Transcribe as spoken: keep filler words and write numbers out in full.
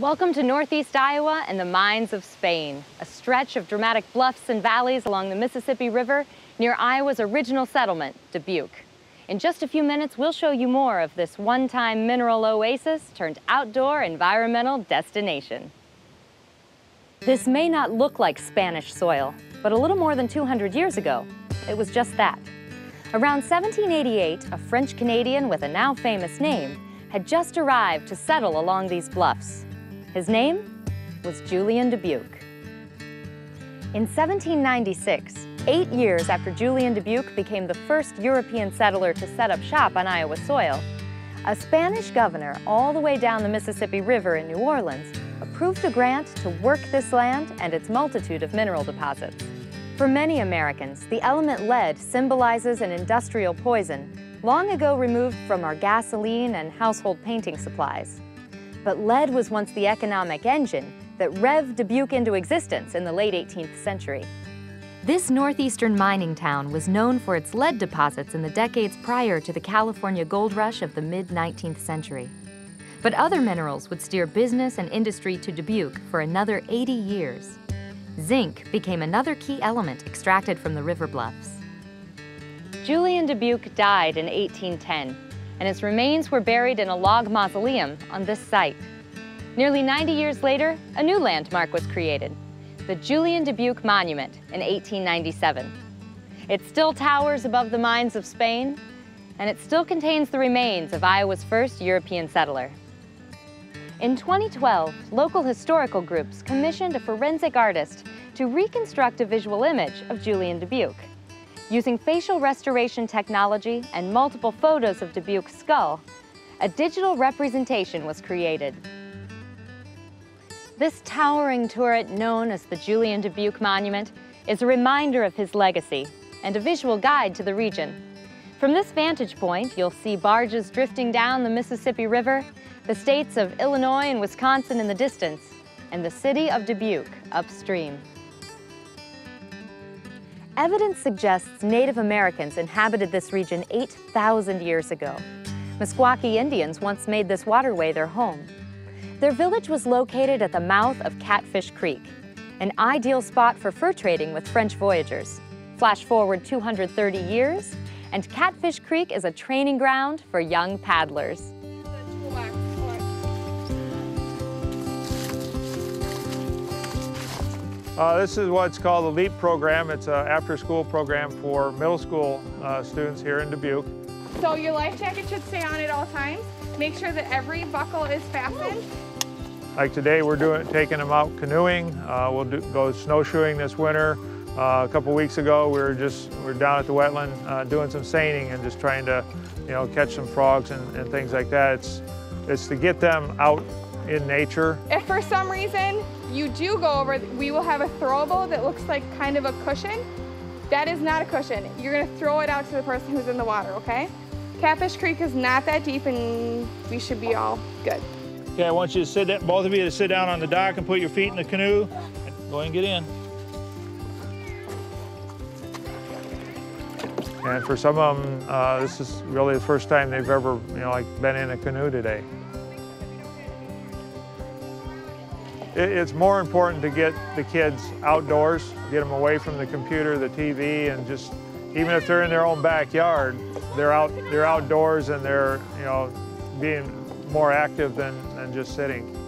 Welcome to Northeast Iowa and the Mines of Spain, a stretch of dramatic bluffs and valleys along the Mississippi River near Iowa's original settlement, Dubuque. In just a few minutes, we'll show you more of this one-time mineral oasis turned outdoor environmental destination. This may not look like Spanish soil, but a little more than two hundred years ago, it was just that. Around seventeen eighty-eight, a French Canadian with a now famous name had just arrived to settle along these bluffs. His name was Julien Dubuque. In seventeen ninety-six, eight years after Julien Dubuque became the first European settler to set up shop on Iowa soil, a Spanish governor all the way down the Mississippi River in New Orleans approved a grant to work this land and its multitude of mineral deposits. For many Americans, the element lead symbolizes an industrial poison long ago removed from our gasoline and household painting supplies. But lead was once the economic engine that revved Dubuque into existence in the late eighteenth century. This northeastern mining town was known for its lead deposits in the decades prior to the California gold rush of the mid-nineteenth century. But other minerals would steer business and industry to Dubuque for another eighty years. Zinc became another key element extracted from the river bluffs. Julien Dubuque died in eighteen ten. And his remains were buried in a log mausoleum on this site. Nearly ninety years later, a new landmark was created, the Julien Dubuque Monument in eighteen ninety-seven. It still towers above the Mines of Spain, and it still contains the remains of Iowa's first European settler. In twenty twelve, local historical groups commissioned a forensic artist to reconstruct a visual image of Julien Dubuque. Using facial restoration technology and multiple photos of Dubuque's skull, a digital representation was created. This towering turret, known as the Julien Dubuque Monument, is a reminder of his legacy and a visual guide to the region. From this vantage point, you'll see barges drifting down the Mississippi River, the states of Illinois and Wisconsin in the distance, and the city of Dubuque upstream. Evidence suggests Native Americans inhabited this region eight thousand years ago. Meskwaki Indians once made this waterway their home. Their village was located at the mouth of Catfish Creek, an ideal spot for fur trading with French voyagers. Flash forward two hundred thirty years, and Catfish Creek is a training ground for young paddlers. Uh, this is what's called the LEAP program. It's an after-school program for middle school uh, students here in Dubuque. So your life jacket should stay on at all times. Make sure that every buckle is fastened. Like today, we're doing taking them out canoeing. Uh, we'll do, go snowshoeing this winter. Uh, a couple weeks ago, we were just we were down at the wetland uh, doing some seining and just trying to, you know, catch some frogs and, and things like that. It's it's to get them out in nature. If for some reason you do go over, we will have a throwable that looks like kind of a cushion. That is not a cushion. You're gonna throw it out to the person who's in the water, okay? Catfish Creek is not that deep and we should be all good. Okay, I want you to sit, both of you to sit down on the dock and put your feet in the canoe. Go ahead and get in. And for some of them, uh, this is really the first time they've ever, you know, like been in a canoe today. It's more important to get the kids outdoors, get them away from the computer, the T V, and just, even if they're in their own backyard, they're out, they're outdoors and they're, you know, being more active than, than just sitting.